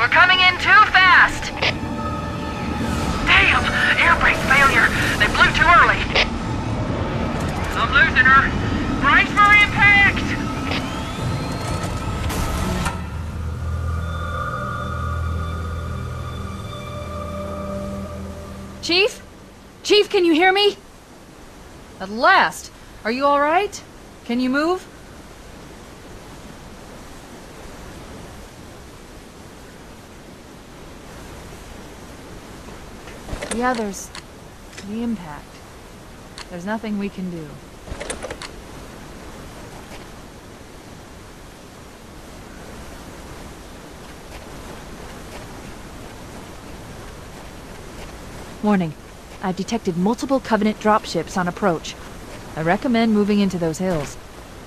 We're coming in too fast! Damn! Air brake failure! They blew too early! I'm losing her! Brace for impact! Chief? Chief, can you hear me? At last! Are you all right? Can you move? Yeah, there's the impact. There's nothing we can do. Warning. I've detected multiple Covenant dropships on approach. I recommend moving into those hills.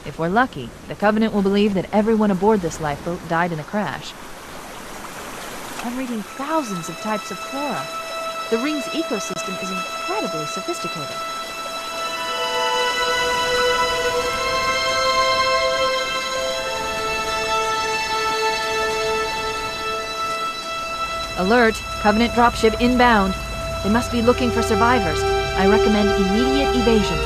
If we're lucky, the Covenant will believe that everyone aboard this lifeboat died in the crash. I'm reading thousands of types of flora. The ring's ecosystem is incredibly sophisticated. Alert! Covenant dropship inbound. They must be looking for survivors. I recommend immediate evasion.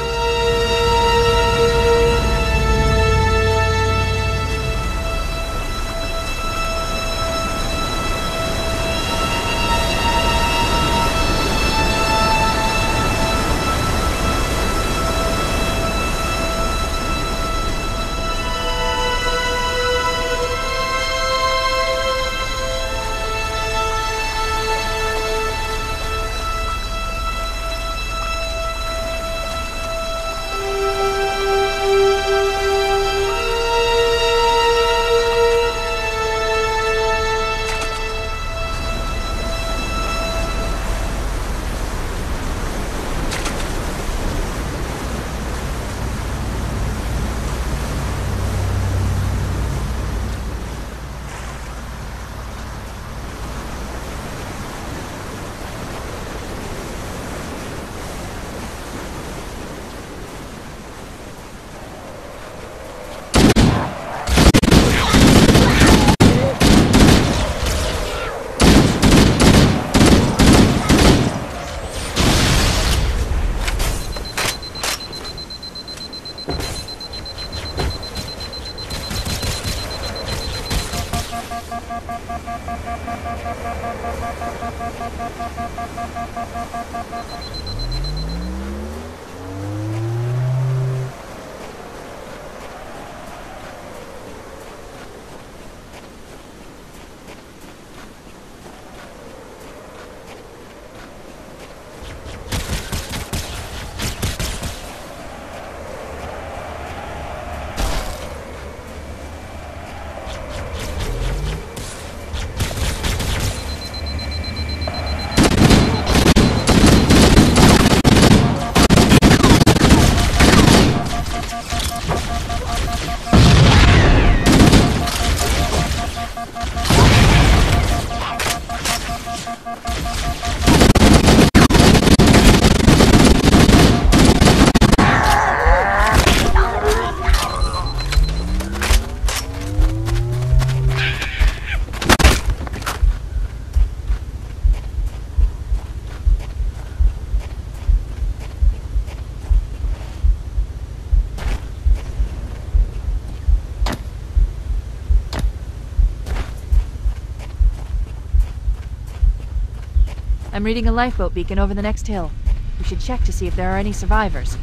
I'm reading a lifeboat beacon over the next hill. We should check to see if there are any survivors.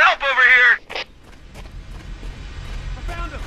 help over here! I found him!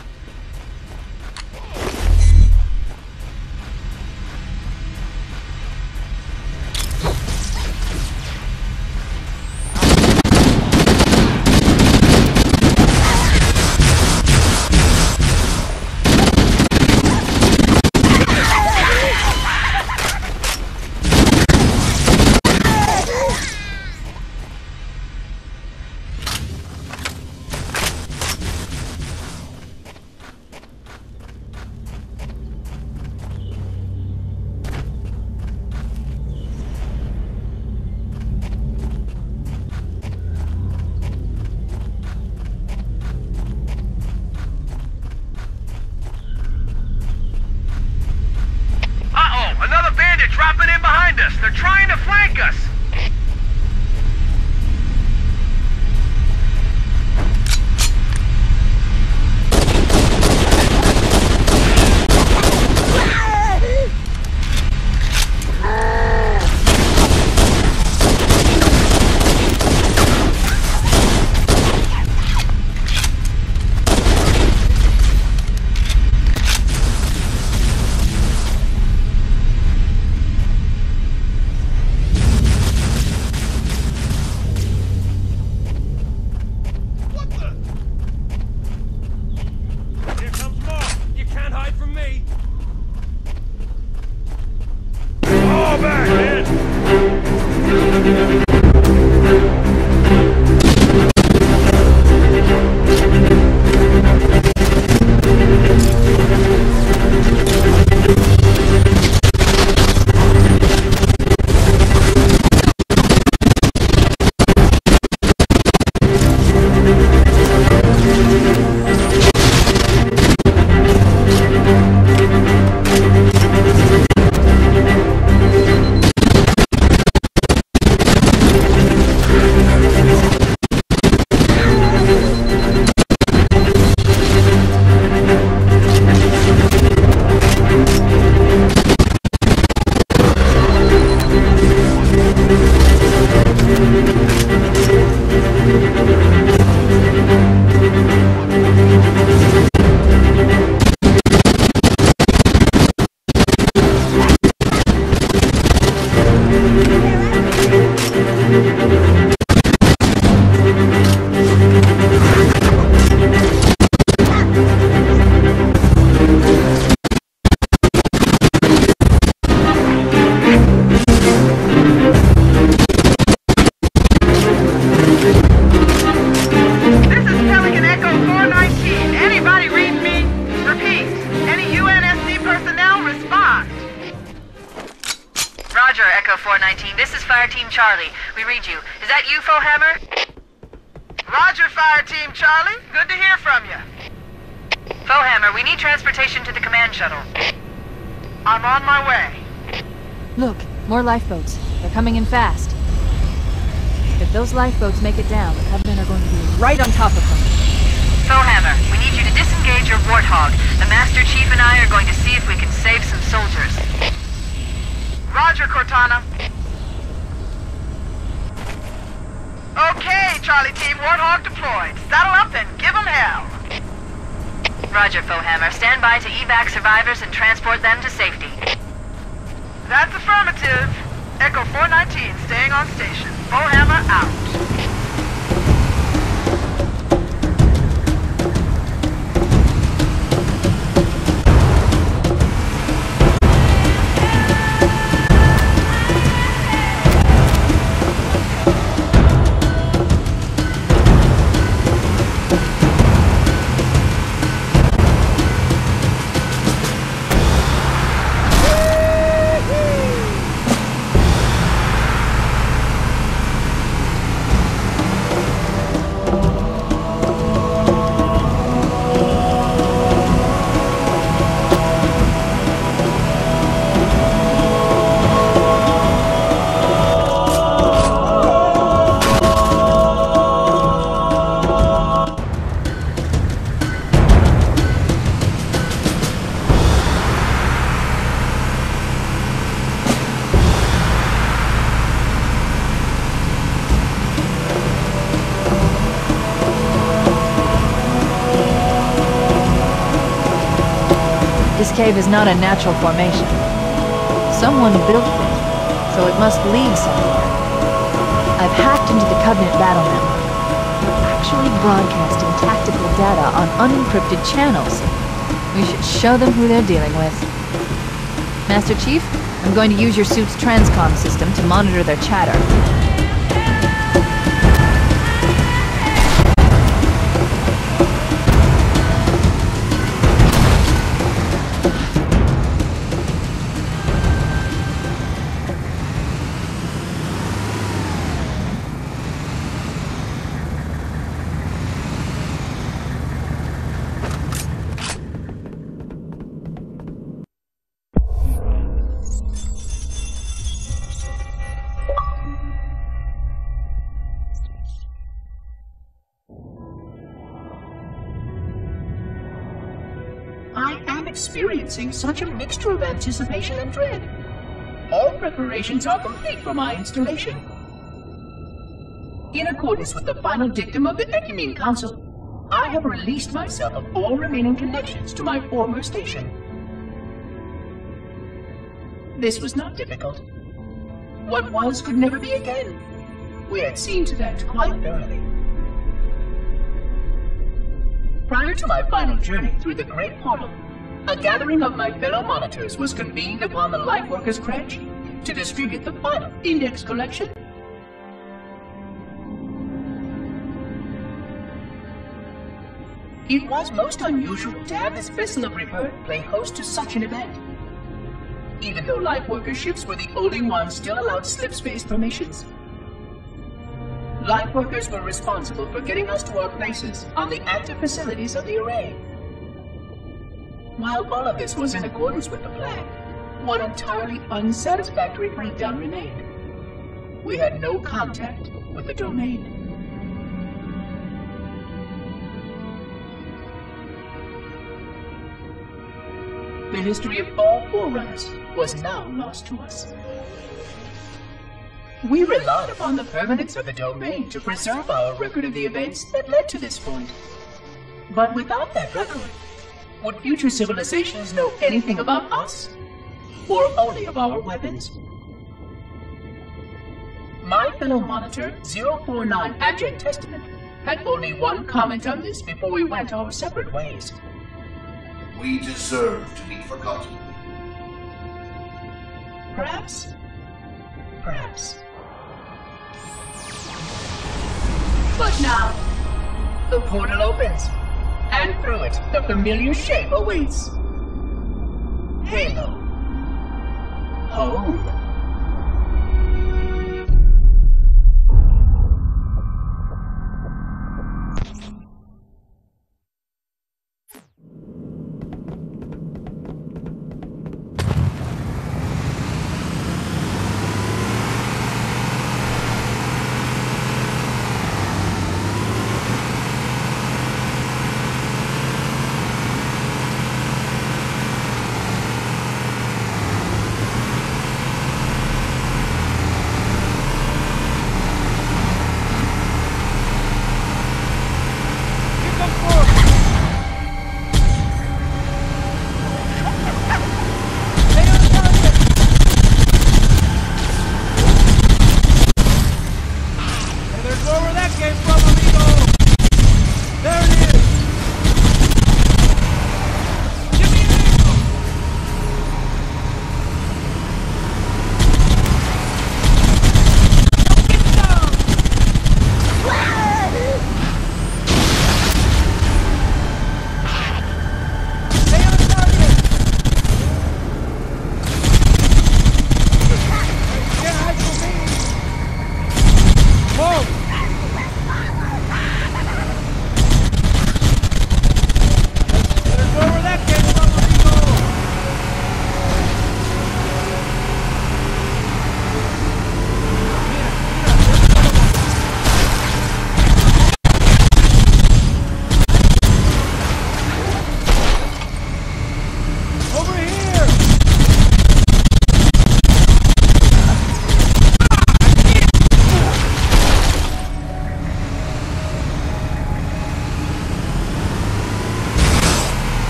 Echo 419, this is Fire Team Charlie. We read you. Is that you, Foehammer? Roger, Fire Team Charlie. Good to hear from you. Foehammer, we need transportation to the command shuttle. I'm on my way. Look, more lifeboats. They're coming in fast. If those lifeboats make it down, the Covenant are going to be right on top of them. Foehammer, we need you to disengage your warthog. The Master Chief and I are going to see if we can save some soldiers. Roger, Cortana. Okay, Charlie Team, Warthog deployed. Saddle up and give them hell. Roger, Foehammer. Stand by to evac survivors and transport them to safety. That's affirmative. Echo 419 staying on station. Foehammer out. cave is not a natural formation. Someone built it, so it must lead somewhere. I've hacked into the Covenant battle network. We're actually broadcasting tactical data on unencrypted channels. We should show them who they're dealing with. Master Chief, I'm going to use your suit's transcom system to monitor their chatter. Experiencing such a mixture of anticipation and dread. All preparations are complete for my installation. In accordance with the final dictum of the Ecumene Council, I have released myself of all remaining connections to my former station. This was not difficult. What was could never be again. We had seen to that quite thoroughly. Prior to my final journey through the Great Portal, a gathering of my fellow monitors was convened upon the Lifeworkers branch to distribute the final index collection. It was most unusual to have this vessel of rebirth play host to such an event. Even though Lifeworker ships were the only ones still allowed slipspace permissions, Lifeworkers were responsible for getting us to our places on the active facilities of the array. While all of this was in accordance with the plan, one entirely unsatisfactory breakdown remained. We had no contact with the domain. The history of all Forerunners was now lost to us. We relied upon the permanence of the domain to preserve our record of the events that led to this point. But without that record, would future civilizations know anything about us? Or only of our weapons? My fellow monitor, 049 Abject Testament, had only one comment on this before we went our separate ways. We deserve to be forgotten. Perhaps. But now, the portal opens. And through it, the familiar shape awaits. Halo. Home.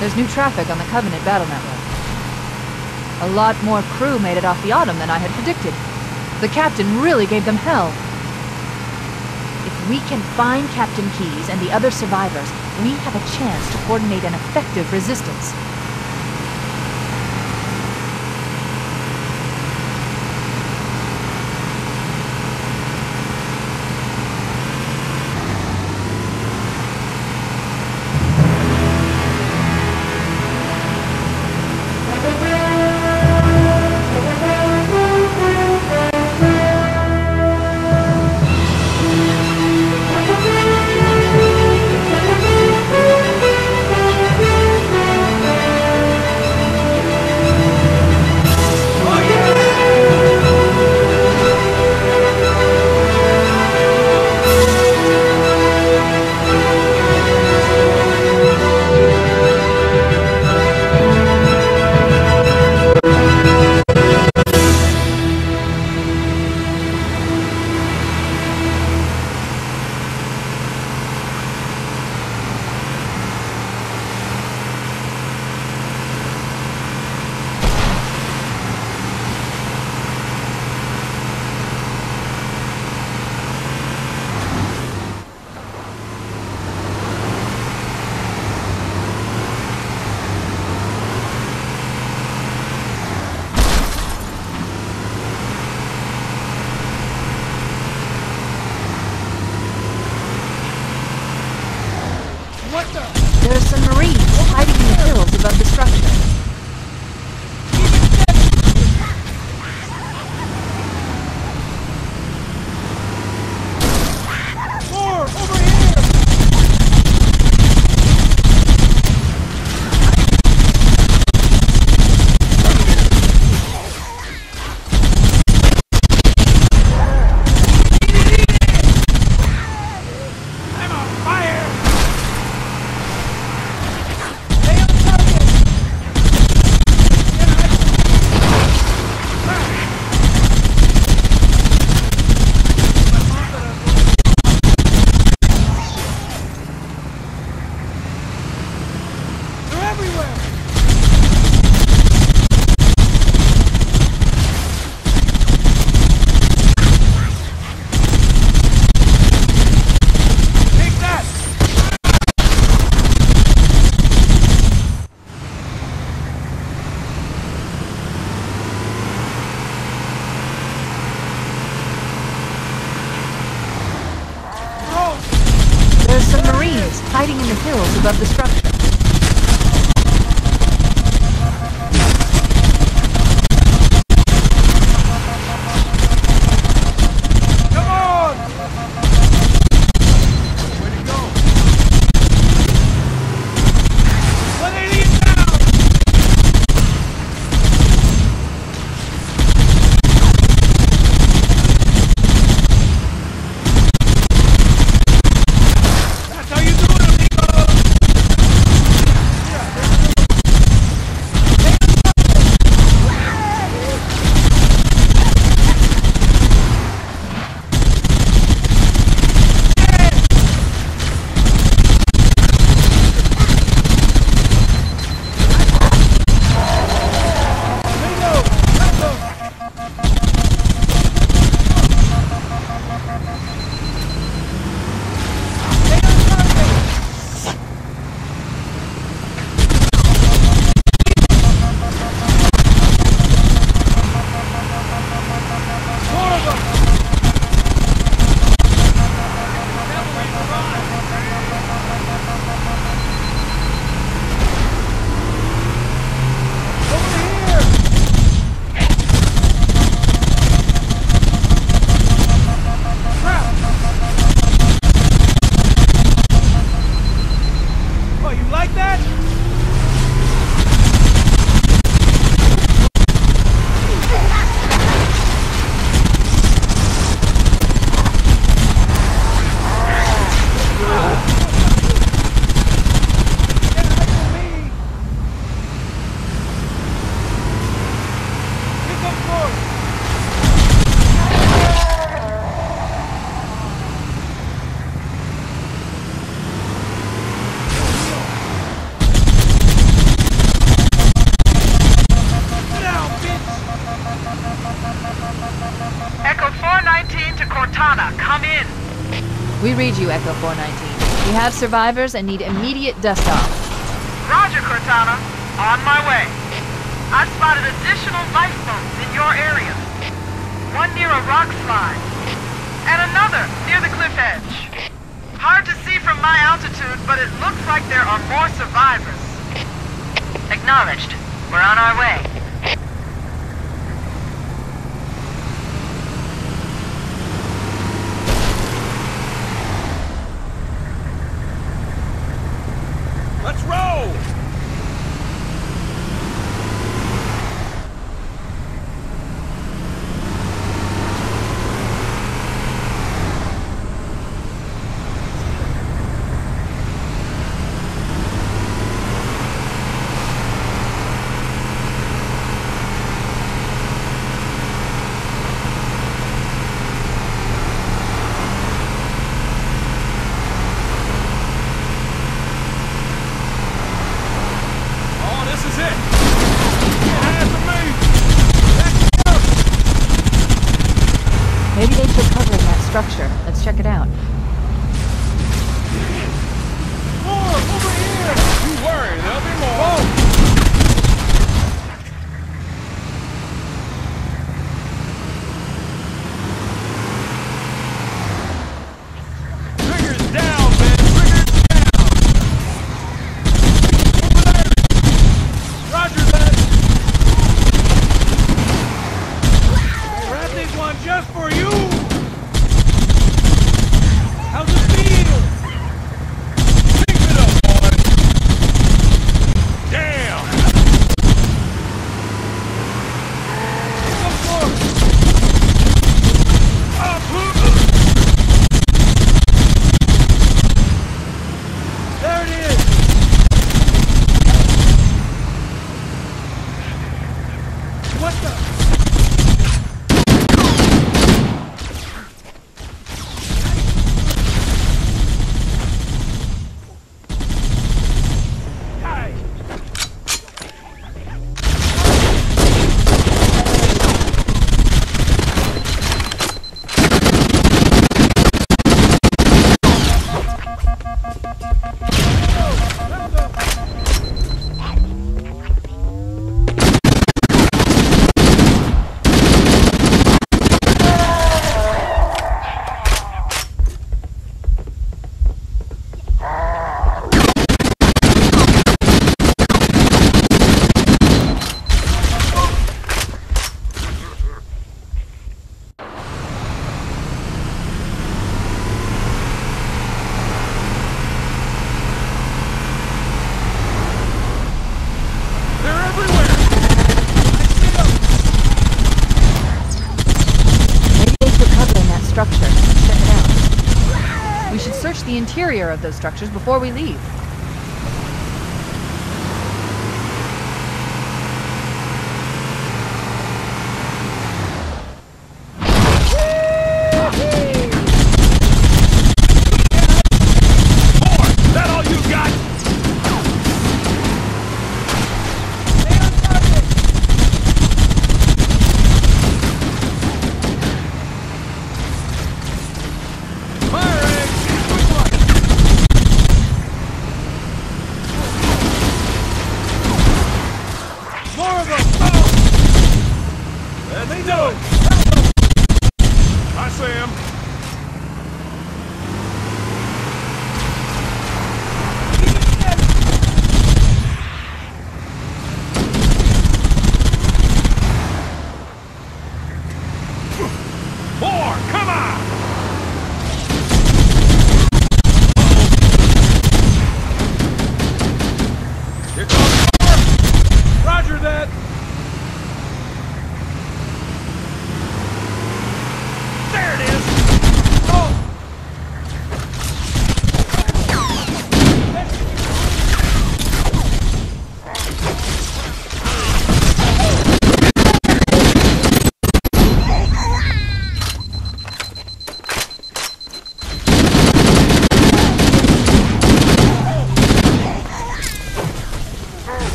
There's new traffic on the Covenant battle network. A lot more crew made it off the Autumn than I had predicted. The Captain really gave them hell. If we can find Captain Keyes and the other survivors, we have a chance to coordinate an effective resistance. We read you, Echo 419. We have survivors and need immediate dust-off. Roger, Cortana. On my way. I spotted additional lifeboats in your area. One near a rock slide, and another near the cliff edge. Hard to see from my altitude, but it looks like there are more survivors. Acknowledged. We're on our way. The interior of those structures before we leave.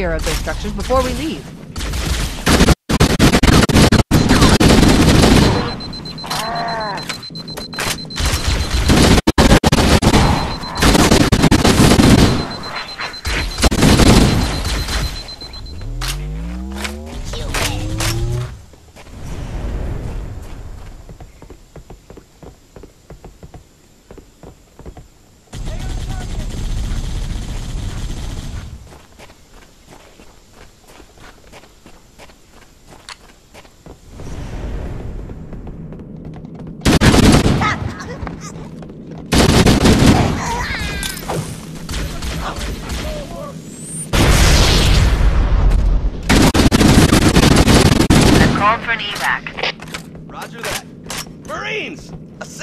Of those structures before we leave.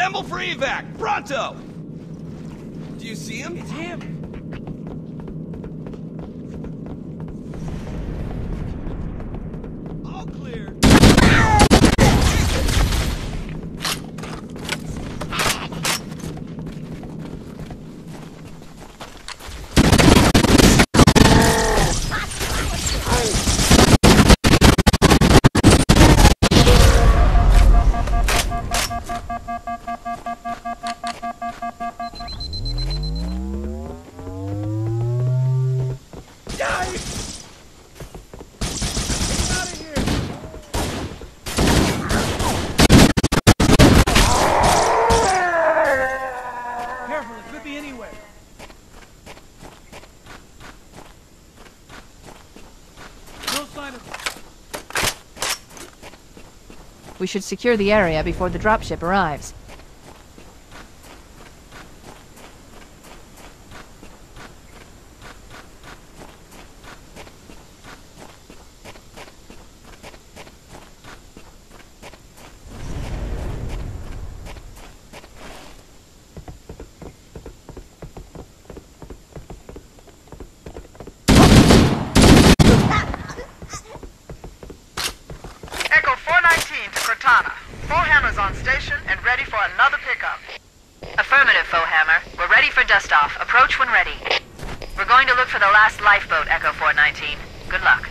Assemble for evac! Pronto! Do you see him? It's him! We should secure the area before the dropship arrives. Foehammer's on station and ready for another pickup. Affirmative, Foehammer. We're ready for dust-off. Approach when ready. We're going to look for the last lifeboat, Echo 419. Good luck.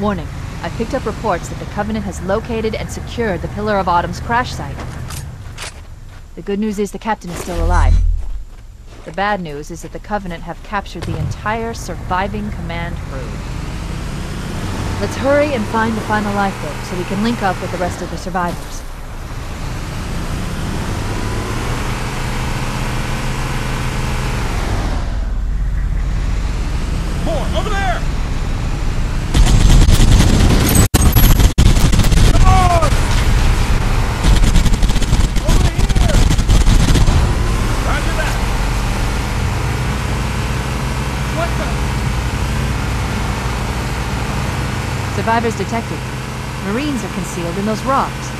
Warning, I picked up reports that the Covenant has located and secured the Pillar of Autumn's crash site. The good news is the captain is still alive. The bad news is that the Covenant have captured the entire surviving command crew. Let's hurry and find the final lifeboat so we can link up with the rest of the survivors. More! Over there! Survivors detected. Marines are concealed in those rocks.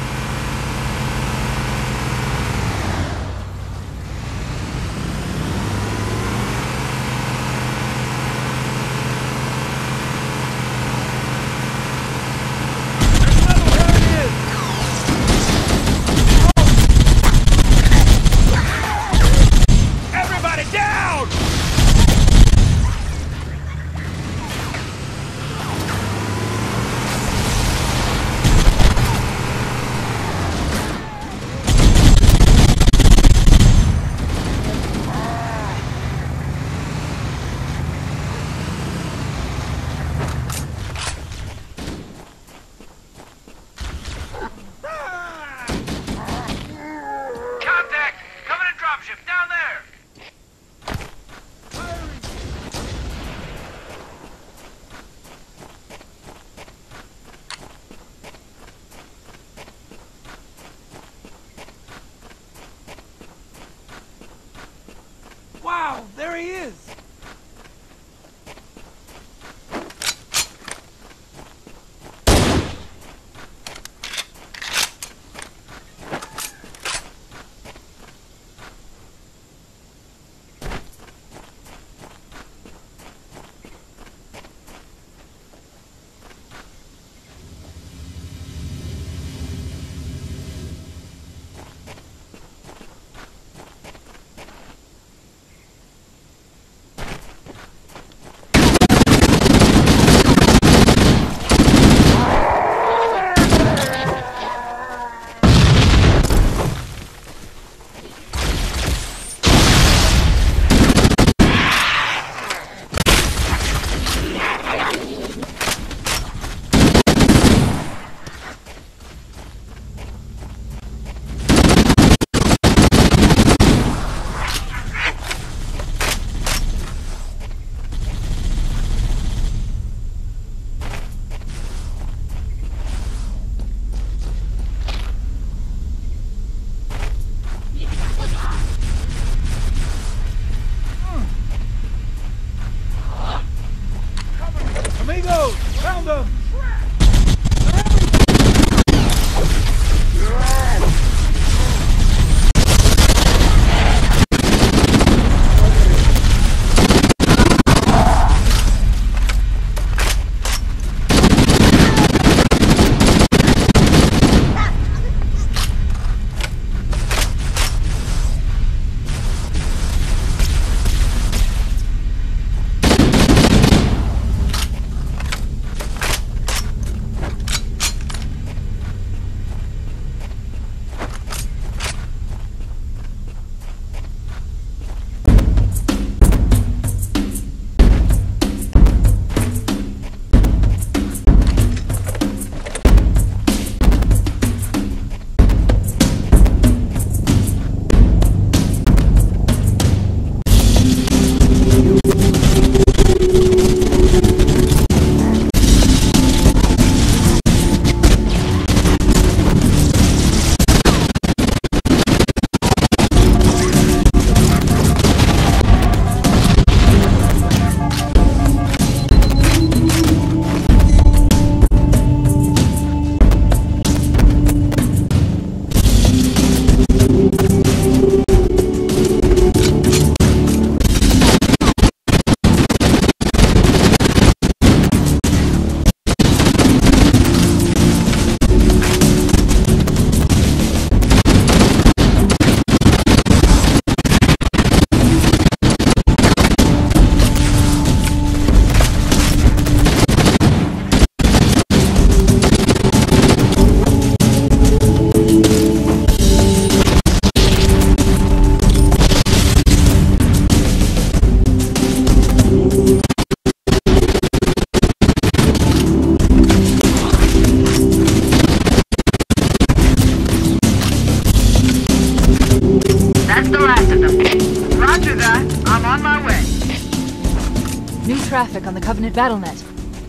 traffic on the Covenant Battlenet.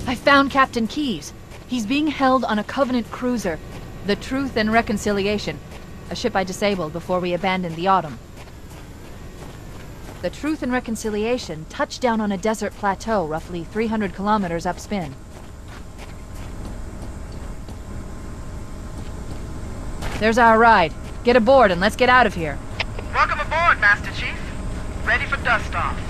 I found Captain Keyes. He's being held on a Covenant cruiser, the Truth and Reconciliation, a ship I disabled before we abandoned the Autumn. The Truth and Reconciliation touched down on a desert plateau roughly 300 kilometers upspin. There's our ride. Get aboard and let's get out of here. Welcome aboard, Master Chief. Ready for dust-off.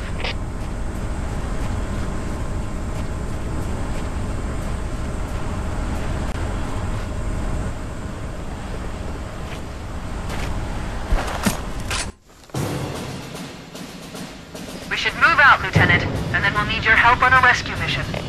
We should move out, Lieutenant, and then we'll need your help on a rescue mission.